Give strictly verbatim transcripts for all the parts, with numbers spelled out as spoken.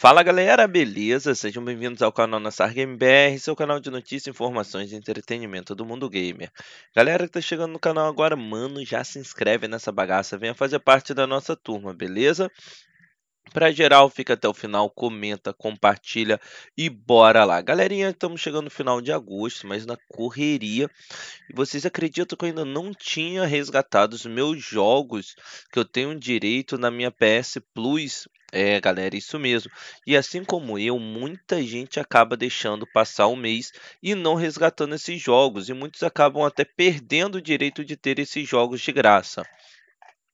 Fala galera, beleza? Sejam bem-vindos ao canal Nassar Game B R, seu canal de notícias, informações e entretenimento do mundo gamer. Galera que tá chegando no canal agora, mano, já se inscreve nessa bagaça, venha fazer parte da nossa turma, beleza? Pra geral, fica até o final, comenta, compartilha e bora lá. Galerinha, estamos chegando no final de agosto, mas na correria. E vocês acreditam que eu ainda não tinha resgatado os meus jogos que eu tenho direito na minha P S Plus? É, galera, isso mesmo. E assim como eu, muita gente acaba deixando passar um mês e não resgatando esses jogos. E muitos acabam até perdendo o direito de ter esses jogos de graça.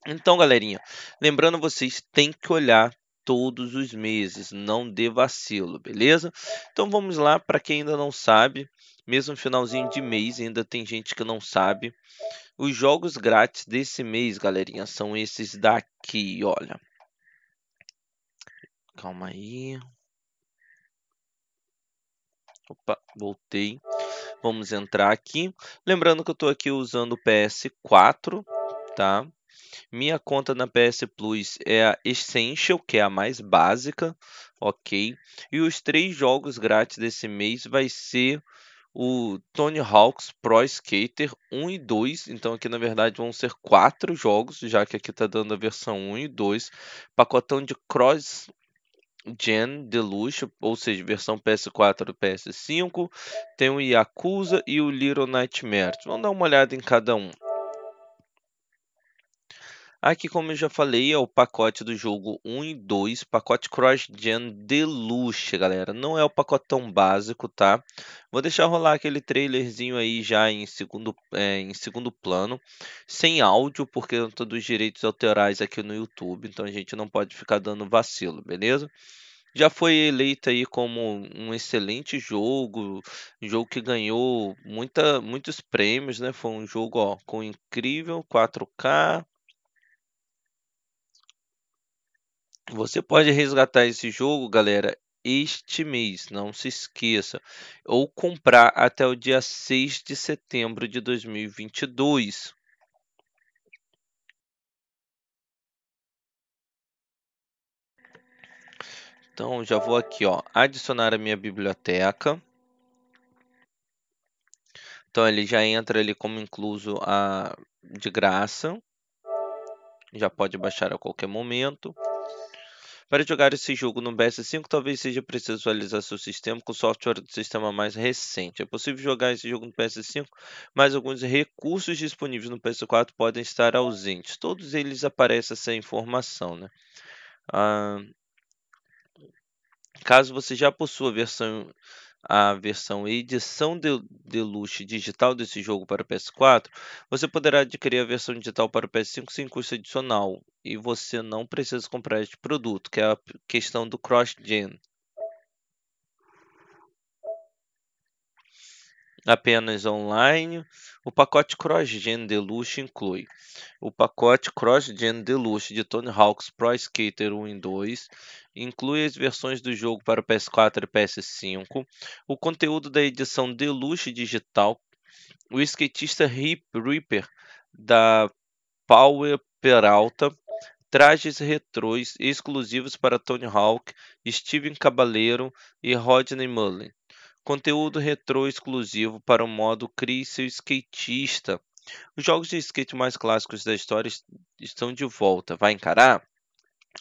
Então, galerinha, lembrando vocês, tem que olhar todos os meses, não dê vacilo, beleza? Então vamos lá, para quem ainda não sabe, mesmo finalzinho de mês, ainda tem gente que não sabe. Os jogos grátis desse mês, galerinha, são esses daqui, olha. Calma aí. Opa, voltei. Vamos entrar aqui. Lembrando que eu estou aqui usando o P S quatro, tá? Minha conta na P S Plus é a Essential, que é a mais básica, ok? E os três jogos grátis desse mês vai ser o Tony Hawk's Pro Skater um e dois. Então aqui na verdade vão ser quatro jogos, já que aqui está dando a versão um e dois. Pacotão de Cross Gen Deluxe, ou seja, versão P S quatro e P S cinco. Tem o Yakuza e o Little Nightmares. Vamos dar uma olhada em cada um. Aqui, como eu já falei, é o pacote do jogo um e dois, pacote Cross Gen Deluxe, galera. Não é o pacotão básico, tá? Vou deixar rolar aquele trailerzinho aí já em segundo, é, em segundo plano, sem áudio, porque eu tô dos direitos autorais aqui no YouTube, então a gente não pode ficar dando vacilo, beleza? Já foi eleito aí como um excelente jogo, um jogo que ganhou muita, muitos prêmios, né? Foi um jogo, ó, com incrível quatro K. Você pode resgatar esse jogo, galera, este mês, não se esqueça, ou comprar até o dia seis de setembro de dois mil e vinte e dois. Então, já vou aqui, ó, adicionar a minha biblioteca. Então, ele já entra ali como incluso a de graça. Já pode baixar a qualquer momento. Para jogar esse jogo no P S cinco, talvez seja preciso atualizar seu sistema com o software do sistema mais recente. É possível jogar esse jogo no P S cinco, mas alguns recursos disponíveis no P S quatro podem estar ausentes. Todos eles aparecem essa informação, né? Ah, caso você já possua a versão, a versão edição deluxe digital desse jogo para o P S quatro, você poderá adquirir a versão digital para o P S cinco sem custo adicional. E você não precisa comprar este produto, que é a questão do cross-gen. Apenas online. O pacote cross-gen deluxe inclui o pacote cross-gen deluxe de Tony Hawk's Pro Skater um e dois. Inclui as versões do jogo para o P S quatro e P S cinco. O conteúdo da edição deluxe digital. O skatista Hip Ripper da Power Peralta. Trajes retrôs exclusivos para Tony Hawk, Steven Cabaleiro e Rodney Mullen. Conteúdo retrô exclusivo para o modo Crie Seu Skatista. Os jogos de skate mais clássicos da história estão de volta. Vai encarar?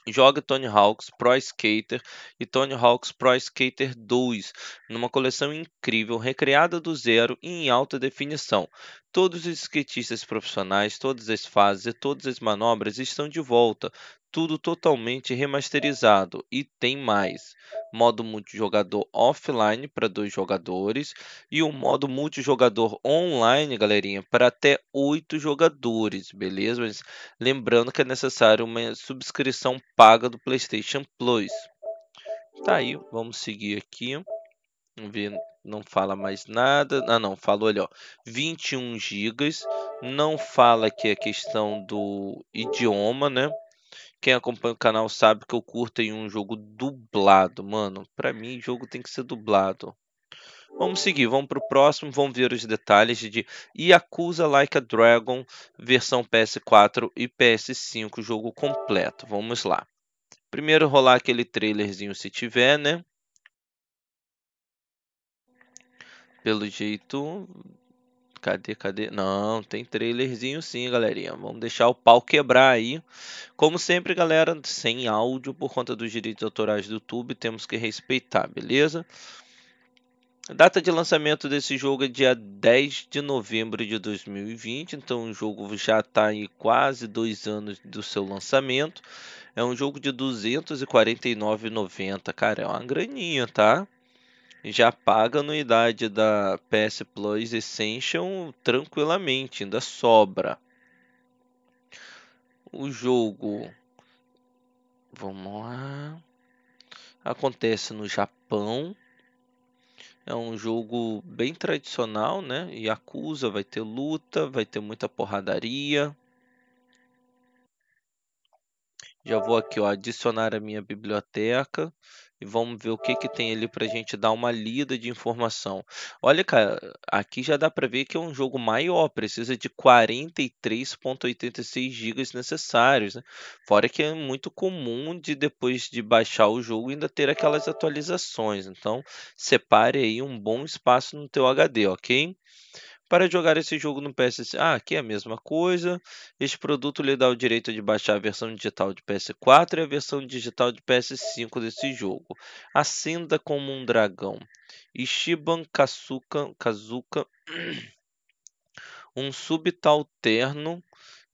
Joga Tony Hawk's Pro Skater e Tony Hawk's Pro Skater dois numa coleção incrível, recriada do zero e em alta definição. Todos os skatistas profissionais, todas as fases e todas as manobras estão de volta. Tudo totalmente remasterizado. E tem mais. Modo multijogador offline para dois jogadores. E o modo multijogador online, galerinha, para até oito jogadores. Beleza? Mas lembrando que é necessário uma subscrição paga do PlayStation Plus. Tá aí. Vamos seguir aqui. Vamos ver. Não fala mais nada. Ah, não. Falou ali, ó. vinte e um gigas. Não fala aqui a questão do idioma, né? Quem acompanha o canal sabe que eu curto em um jogo dublado, mano. Pra mim, jogo tem que ser dublado. Vamos seguir, vamos pro próximo. Vamos ver os detalhes de Yakuza Like a Dragon, versão P S quatro e P S cinco, jogo completo. Vamos lá. Primeiro rolar aquele trailerzinho se tiver, né? Pelo jeito... Cadê, cadê? Não, tem trailerzinho sim, galerinha. Vamos deixar o pau quebrar aí. Como sempre, galera, sem áudio, por conta dos direitos autorais do YouTube, temos que respeitar, beleza? Data de lançamento desse jogo é dia dez de novembro de dois mil e vinte, então o jogo já está aí quase dois anos do seu lançamento. É um jogo de duzentos e quarenta e nove reais e noventa centavos, cara, é uma graninha, tá? Já paga a anuidade da P S Plus Essential tranquilamente, ainda sobra. O jogo, vamos lá, acontece no Japão. É um jogo bem tradicional, né? Yakuza, vai ter luta, vai ter muita porradaria. Já vou aqui, ó, adicionar a minha biblioteca. E vamos ver o que, que tem ali pra gente dar uma lida de informação. Olha, cara, aqui já dá pra ver que é um jogo maior. Precisa de quarenta e três vírgula oitenta e seis gigabytes necessários, né? Fora que é muito comum de depois de baixar o jogo ainda ter aquelas atualizações. Então, separe aí um bom espaço no teu H D, ok? Para jogar esse jogo no P S... Ah, aqui é a mesma coisa. Este produto lhe dá o direito de baixar a versão digital de P S quatro e a versão digital de P S cinco desse jogo. Ascenda como um dragão. Ishiban Kazuka, Kazuka, um subalterno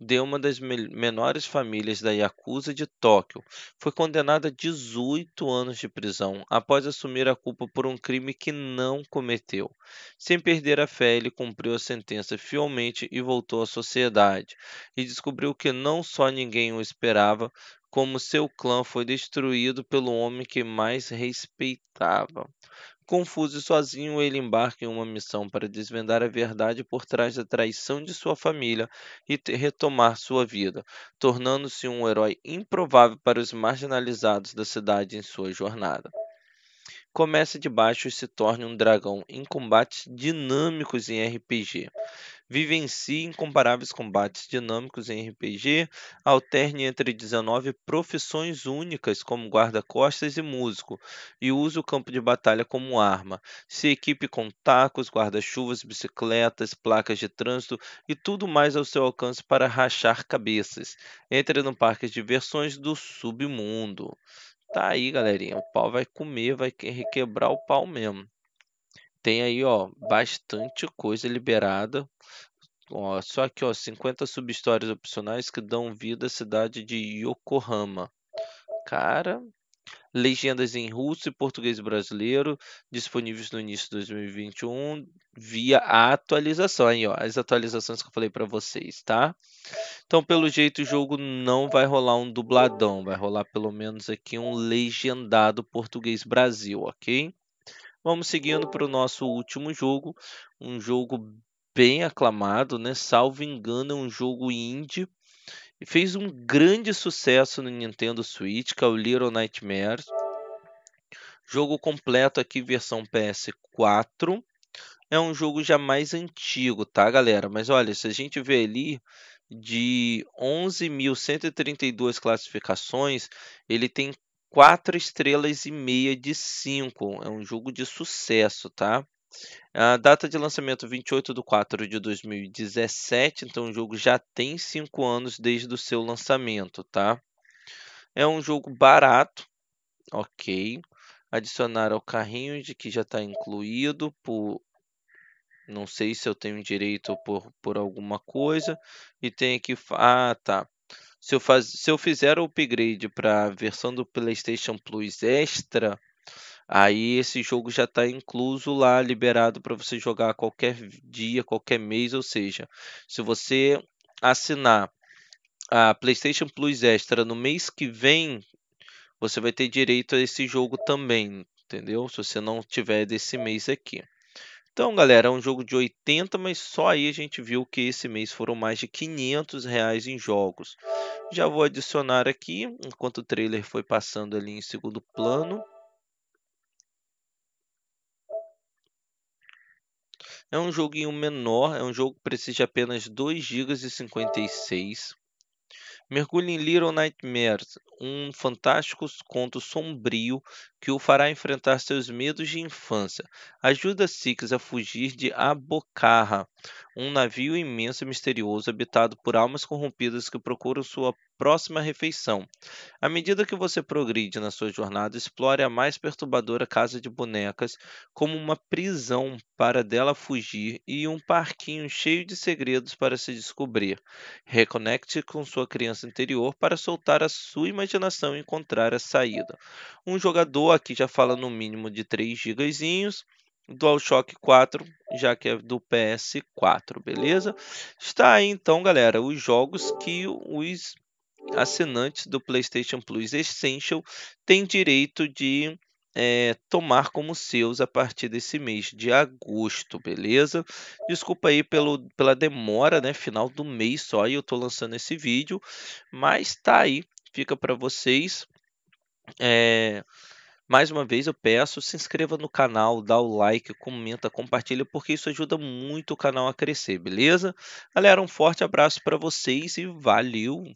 de uma das menores famílias da Yakuza de Tóquio, foi condenado a dezoito anos de prisão após assumir a culpa por um crime que não cometeu. Sem perder a fé, ele cumpriu a sentença fielmente e voltou à sociedade, e descobriu que não só ninguém o esperava, como seu clã foi destruído pelo homem que mais respeitava. Confuso e sozinho, ele embarca em uma missão para desvendar a verdade por trás da traição de sua família e retomar sua vida, tornando-se um herói improvável para os marginalizados da cidade em sua jornada. Comece de baixo e se torne um dragão em combates dinâmicos em R P G. Vivencie incomparáveis combates dinâmicos em R P G, alterne entre dezenove profissões únicas como guarda-costas e músico, e use o campo de batalha como arma. Se equipe com tacos, guarda-chuvas, bicicletas, placas de trânsito e tudo mais ao seu alcance para rachar cabeças. Entre no parque de diversões do submundo. Tá aí, galerinha, o pau vai comer, vai requebrar o pau mesmo. Tem aí, ó, bastante coisa liberada. Ó, só que, ó, cinquenta sub-histórias opcionais que dão vida à cidade de Yokohama. Cara, legendas em russo e português brasileiro, disponíveis no início de dois mil e vinte e um via atualização. Aí, ó, as atualizações que eu falei para vocês, tá? Então, pelo jeito, o jogo não vai rolar um dubladão, vai rolar pelo menos aqui um legendado português Brasil, ok? Vamos seguindo para o nosso último jogo, um jogo bem aclamado, né? Salvo engano, é um jogo indie. Fez um grande sucesso no Nintendo Switch, que é o Little Nightmares. Jogo completo aqui, versão P S quatro. É um jogo já mais antigo, tá, galera? Mas olha, se a gente ver ali, de onze mil cento e trinta e duas classificações, ele tem quatro estrelas e meia de cinco. É um jogo de sucesso, tá? A data de lançamento vinte e oito de quatro de dois mil e dezessete, então o jogo já tem cinco anos desde o seu lançamento, tá? É um jogo barato, ok. Adicionar ao carrinho de que já está incluído por... Não sei se eu tenho direito por, por alguma coisa. E tem aqui... Ah, tá. Se eu, faz... se eu fizer o upgrade para a versão do PlayStation Plus Extra... Aí esse jogo já está incluso lá, liberado para você jogar qualquer dia, qualquer mês. Ou seja, se você assinar a PlayStation Plus Extra no mês que vem, você vai ter direito a esse jogo também, entendeu? Se você não tiver desse mês aqui. Então, galera, é um jogo de oitenta, mas só aí a gente viu que esse mês foram mais de quinhentos reais em jogos. Já vou adicionar aqui, enquanto o trailer foi passando ali em segundo plano. É um joguinho menor, é um jogo que precisa de apenas dois gigas e cinquenta e seis. Mergulhe em Little Nightmares, um fantástico conto sombrio que o fará enfrentar seus medos de infância. Ajuda Six a fugir de Abocarra, um navio imenso e misterioso habitado por almas corrompidas que procuram sua próxima refeição. À medida que você progride na sua jornada, explore a mais perturbadora casa de bonecas como uma prisão para dela fugir e um parquinho cheio de segredos para se descobrir. Reconecte com sua criança interior para soltar a sua imaginação e encontrar a saída. Um jogador aqui já fala no mínimo de três gigabytes. DualShock quatro, já que é do P S quatro, beleza? Está aí então, galera, os jogos que os assinantes do PlayStation Plus Essential têm direito de é, tomar como seus a partir desse mês de agosto, beleza? Desculpa aí pelo, pela demora, né? Final do mês só, e eu tô lançando esse vídeo, mas tá aí, fica para vocês. É... Mais uma vez eu peço, se inscreva no canal, dá o like, comenta, compartilha, porque isso ajuda muito o canal a crescer, beleza? Galera, um forte abraço para vocês e valeu!